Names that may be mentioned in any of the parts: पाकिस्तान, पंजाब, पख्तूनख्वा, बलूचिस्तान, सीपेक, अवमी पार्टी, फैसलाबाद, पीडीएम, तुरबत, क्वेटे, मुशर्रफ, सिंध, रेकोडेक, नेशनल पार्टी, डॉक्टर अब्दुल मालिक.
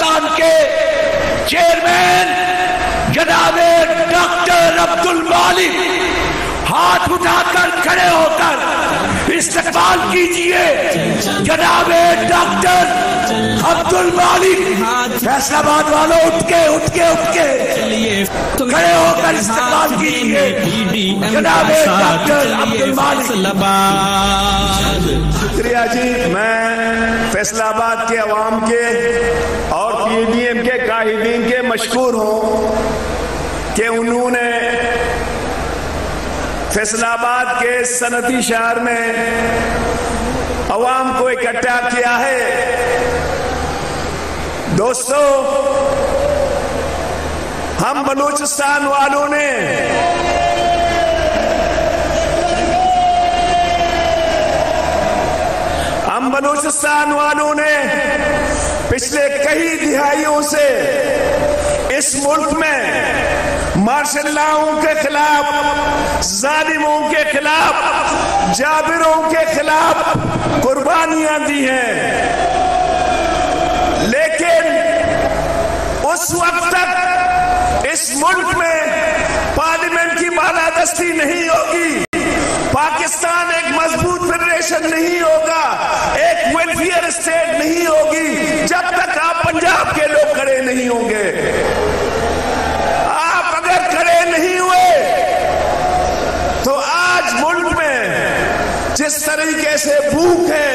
बलूचिस्तान के चेयरमैन जनाब डॉक्टर अब्दुल मालिक हाथ उठाकर खड़े होकर इस्तकबाल कीजिए जनाब डॉक्टर अब्दुल मालिक। फैसलाबाद वालों उठ के खड़े होकर इस्तकबाल कीजिए जनाब डॉक्टर अब्दुल मालिक। शुक्रिया जी। मैं फैसलाबाद के अवाम के और पीडीएम के काहिदीन के मशकूर हूँ कि उन्होंने फैसलाबाद के सनती शहर में अवाम को इकट्ठा किया है। दोस्तों, हम बलूचिस्तान वालों ने पिछले कई दिहाइयों से इस मुल्क में मार्शल लाओं के खिलाफ, जालिमों के खिलाफ, जाबिरों के खिलाफ कुर्बानियां दी हैं, लेकिन उस वक्त तक इस मुल्क में पार्लियामेंट की बालादस्ती नहीं होगी, पाकिस्तान एक मजबूत फेडरेशन नहीं होगा, एक वेलफेयर स्टेट नहीं होगी जब तक आप पंजाब के लोग खड़े नहीं होंगे। आप अगर खड़े नहीं हुए तो आज मुल्क में जिस तरीके से भूख है,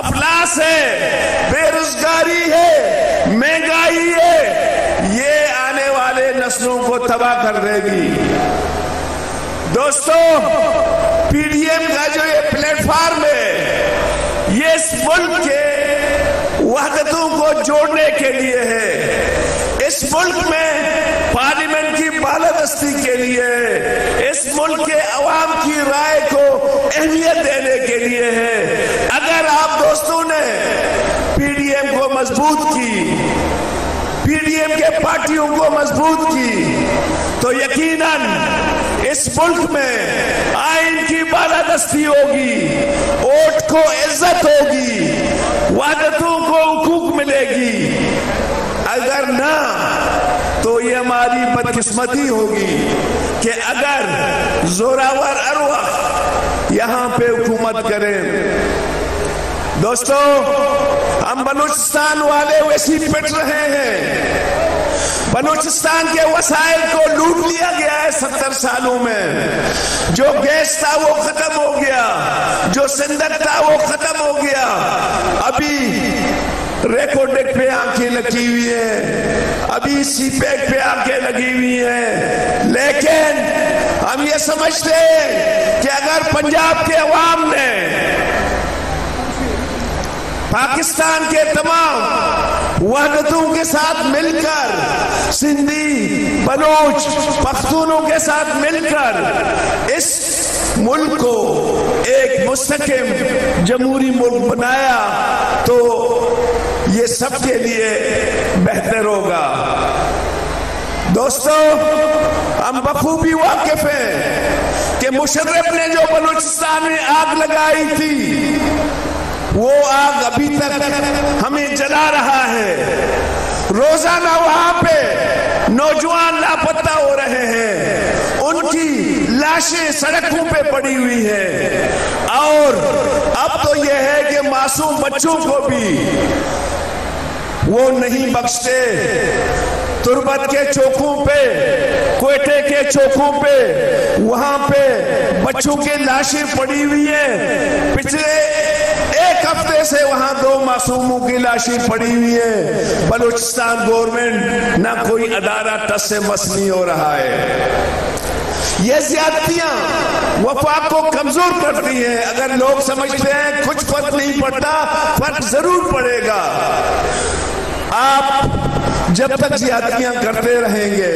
अफलास है, बेरोजगारी है, महंगाई है, ये आने वाले नस्लों को तबाह कर देगी। दोस्तों, पीडीएम का जो ये प्लेटफॉर्म है, ये इस मुल्क के वहदतों को जोड़ने के लिए है, इस मुल्क में पार्लियामेंट की बालादस्ती के लिए है, इस मुल्क के अवाम की राय को अहमियत देने के लिए है। अगर आप दोस्तों ने पीडीएम को मजबूत की, पीडीएम के पार्टियों को मजबूत की, तो यकीनन इस मुल्क में आइन की बालादस्ती होगी, वोट को इज्जत होगी, वादतों को हुकूक मिलेगी। अगर ना तो ये हमारी बदकिस्मती होगी कि अगर जोरावर अरवा यहाँ पे हुकूमत करें। दोस्तों, हम बलूचिस्तान वाले वैसी पिट रहे हैं। बलूचिस्तान के वसाइल को लूट लिया गया है 70 सालों में। जो गैस था वो खत्म हो गया, जो सिंधक था वो खत्म हो गया, अभी रेकोडेक पे आंखें लगी हुई है, अभी सीपेक पे आंखें लगी हुई है। लेकिन हम ये समझते हैं कि अगर पंजाब के अवाम ने पाकिस्तान के तमाम वहदतों के साथ मिलकर, सिंधी, बलोच, पख्तूनों के साथ मिलकर इस मुल्क को एक मुस्तकिम जमहूरी मुल्क बनाया तो ये सबके लिए बेहतर होगा। दोस्तों, हम बखूबी वाकिफ हैं कि मुशर्रफ ने जो बलूचिस्तान में आग लगाई थी, वो आग अभी तक हमें जला रहा है। रोजाना वहां पे नौजवान लापता हो रहे हैं, उनकी लाशें सड़कों पे पड़ी हुई है, और अब तो यह है कि मासूम बच्चों को भी वो नहीं बख्शते। तुरबत के चौकों पे, क्वेटे के चौकों पे, वहां पे बच्चों के लाशें पड़ी हुई है। पिछले एक हफ्ते से वहां 2 मासूमों की लाशें पड़ी हुई है। बलूचिस्तान गवर्नमेंट ना कोई अदारा टस से मस नहीं हो रहा है। ये ज्यादतियां वफाक को कमजोर करती हैं। अगर लोग समझते हैं कुछ फर्क नहीं पड़ता, फर्क जरूर पड़ेगा। आप जब तक ज्यादतियां करते रहेंगे,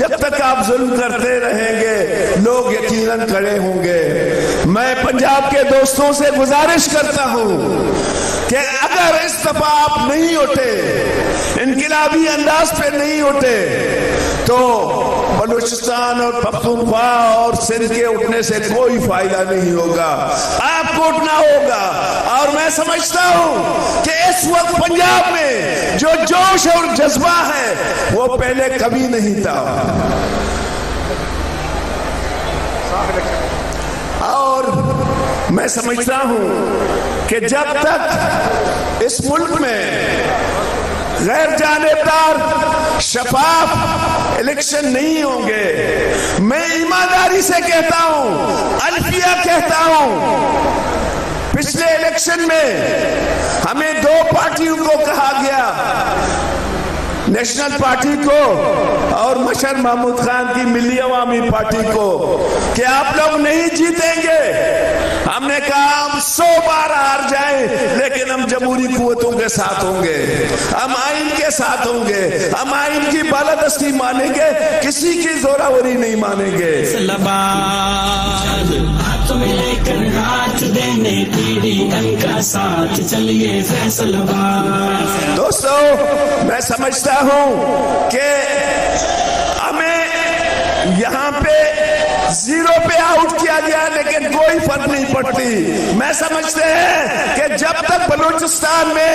जब तक आप जुल्म करते रहेंगे, लोग यकीनन खड़े होंगे। मैं पंजाब के दोस्तों से गुजारिश करता हूं कि अगर इस दफा आप नहीं उठे, इनकलाबी अंदाज पे नहीं उठे तो बलूचिस्तान और पख्तूनख्वा और सिंध के उठने से कोई फायदा नहीं होगा, आपको उठना होगा। और मैं समझता हूं कि इस वक्त पंजाब में जो जोश और जज्बा है वो पहले कभी नहीं था। और मैं समझता हूं कि जब तक इस मुल्क में गैर जानेदार शफाफ इलेक्शन नहीं होंगे, मैं ईमानदारी से कहता हूं, अलफिया कहता हूं, पिछले इलेक्शन में हमें दो पार्टियों को कहा गया, नेशनल पार्टी को और मुशर्रफ महमूद खान की मिली अवमी पार्टी को, कि आप लोग नहीं जीतेंगे। हमने कहा हम 100 बार हार जाए लेकिन हम जमहूरी कुव्वतों के साथ होंगे, हम आइन के साथ होंगे, हम आइन की बालादस्ती मानेंगे, किसी की जोरावरी नहीं मानेंगे। दोस्तों, मैं समझता हूं कि हमें यहाँ पे 0 पे आउट किया गया लेकिन कोई फर्क नहीं पड़ती। मैं समझते हैं कि जब तक बलूचिस्तान में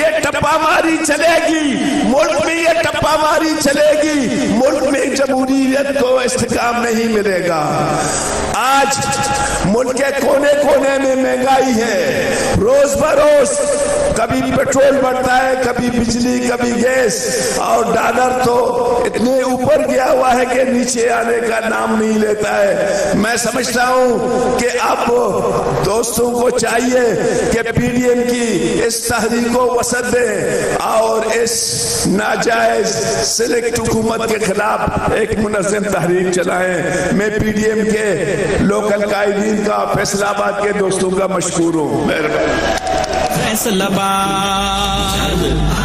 ये टप्पामारी चलेगी, मुल्क में ये टप्पामारी चलेगी, मुल्क में जमहूरियत को इस्तेकाम नहीं मिलेगा। आज मुल्क के कोने कोने में महंगाई है, रोज बरोज कभी पेट्रोल बढ़ता है, कभी बिजली, कभी गैस, और डॉलर तो इतने ऊपर गया हुआ है कि नीचे आने का नाम नहीं लेता है। मैं समझता हूं कि आप दोस्तों को चाहिए कि पीडीएम की इस तहरीक को वसत दें और इस नाजायज सिलेक्ट हुकूमत के खिलाफ एक मुनज़्ज़म तहरीक चलाएं। मैं पीडीएम के लोकल कायदीन का, फैसलाबाद के दोस्तों का मशकूर हूं।